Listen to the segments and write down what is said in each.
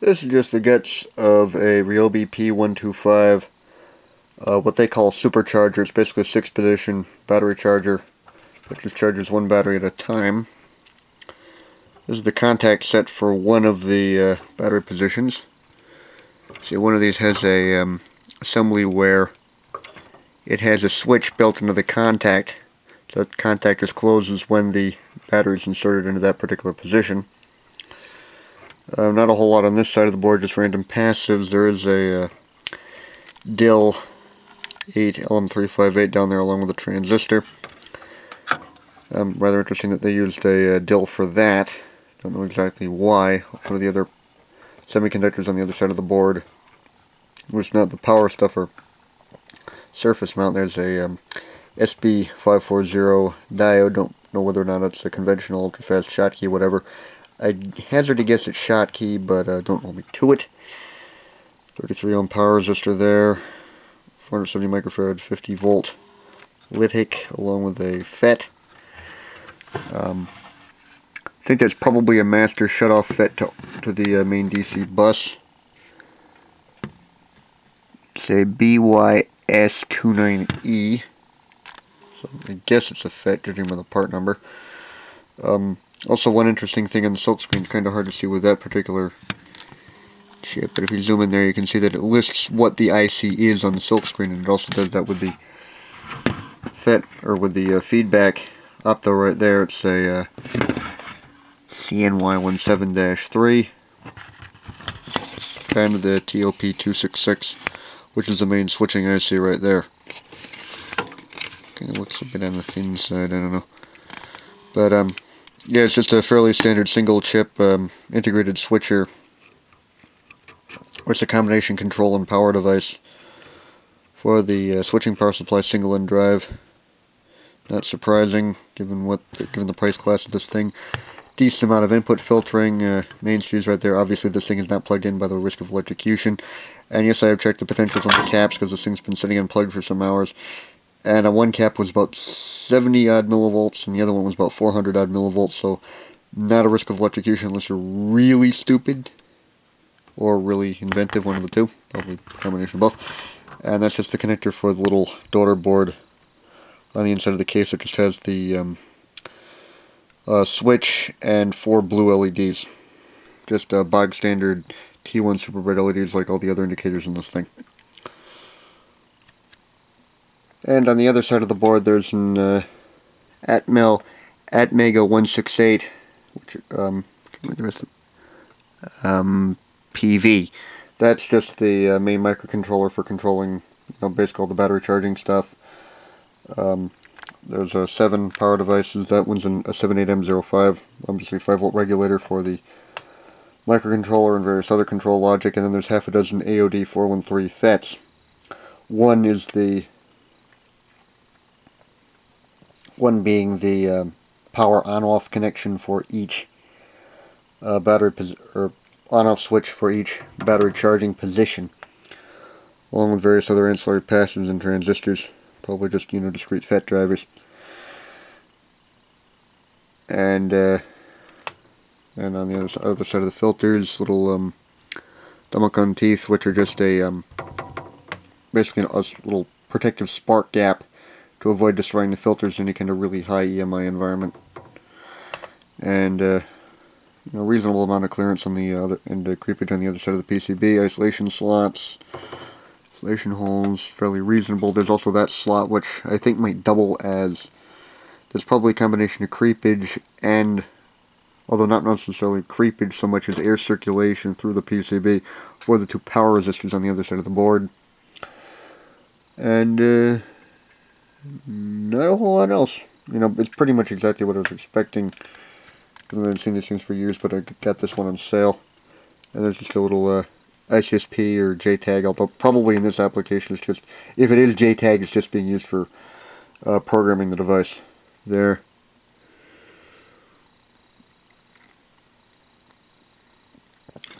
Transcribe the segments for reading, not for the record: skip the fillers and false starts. This is just the guts of a Ryobi P125, what they call supercharger. It's basically a 6-position battery charger that just charges one battery at a time. This is the contact set for one of the battery positions. See, one of these has a assembly where it has a switch built into the contact, so that contact just closes when the battery is inserted into that particular position. Not a whole lot on this side of the board, just random passives. There is a DIL 8 LM358 down there along with a transistor. Rather interesting that they used a DIL for that. Don't know exactly why. One of the other semiconductors on the other side of the board, which not the power stuff or surface mount. There's a SB540 diode. Don't know whether or not it's a conventional ultra-fast Shotkey, whatever. I hazard to guess it's Shotkey, but don't hold me to it. 33-ohm power resistor there, 470 microfarad, 50-volt LITIC, along with a FET. I think that's probably a master shutoff FET to the main DC bus. It's a BYS29E, so I guess it's a FET, judging by the part number. Also, one interesting thing on the silkscreen, kind of hard to see with that particular chip, but if you zoom in there you can see that it lists what the IC is on the silkscreen, and it also does that with the FET, or with the feedback opto right there. It's a CNY17-3, kind of the TOP266, which is the main switching IC right there. Kind of looks a bit on the thin side, I don't know, but yeah, it's just a fairly standard single chip integrated switcher. It's a combination control and power device for the switching power supply, single end drive. Not surprising given the price class of this thing. Decent amount of input filtering, main fuse right there. Obviously this thing is not plugged in by the risk of electrocution. And yes, I have checked the potentials on the caps because this thing's been sitting unplugged for some hours. And one cap was about 70-odd millivolts, and the other one was about 400-odd millivolts, so not a risk of electrocution unless you're really stupid or really inventive, one of the two, probably a combination of both. And that's just the connector for the little daughter board on the inside of the case. It just has the switch and 4 blue LEDs. Just bog standard T1 super bright LEDs like all the other indicators in this thing. And on the other side of the board there's an Atmel Atmega 168, which PV. That's just the main microcontroller for controlling, you know, basically all the battery charging stuff. There's 7 power devices. That one's a 78M05, obviously 5-volt regulator for the microcontroller and various other control logic. And then there's half a dozen AOD 413 FETs. One is the one being the power on-off connection for each battery, or on-off switch for each battery charging position, along with various other ancillary passives and transistors, probably just, you know, discrete FET drivers. And on the other side of the filters, little Domicon teeth, which are just a basically a little protective spark gap to avoid destroying the filters in any kind of really high EMI environment. And you know, reasonable amount of clearance on the other, and creepage on the other side of the PCB. Isolation slots, isolation holes, fairly reasonable. There's also that slot, which I think might double as, there's probably a combination of creepage and, although not necessarily creepage so much as air circulation through the PCB for the 2 power resistors on the other side of the board. And not a whole lot else. You know, it's pretty much exactly what I was expecting. I've been seeing these things for years, but I got this one on sale. And there's just a little SSP or JTAG, although probably in this application it's just, if it is JTAG, it's just being used for programming the device there.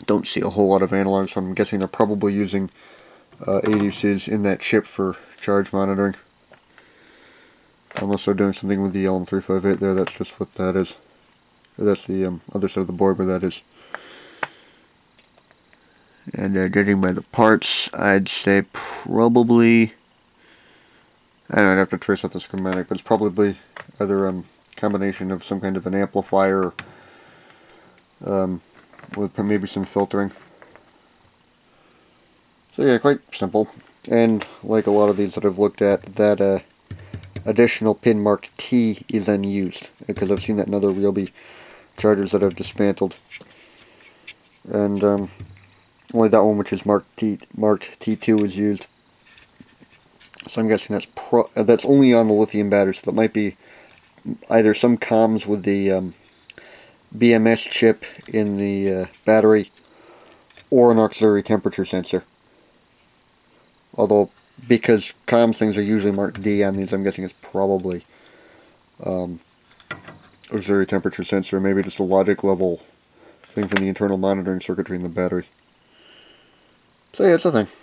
Don't see a whole lot of analogs, so I'm guessing they're probably using ADCs in that chip for charge monitoring. I'm also doing something with the LM358 there. That's just what that is. That's the other side of the board where that is. and judging by the parts, I'd say probably, I don't know, I'd have to trace out the schematic, but it's probably either combination of some kind of an amplifier with maybe some filtering. So yeah, quite simple. And like a lot of these that I've looked at, that additional pin marked T is unused, because I've seen that in other Ryobi chargers that I've dismantled. And only that one, which is marked T2, is used. So I'm guessing that's only on the lithium battery, so that might be either some comms with the BMS chip in the battery, or an auxiliary temperature sensor. Although, because comms things are usually marked D on these, I'm guessing it's probably auxiliary temperature sensor, maybe just a logic level thing from the internal monitoring circuitry in the battery. So yeah, it's a thing.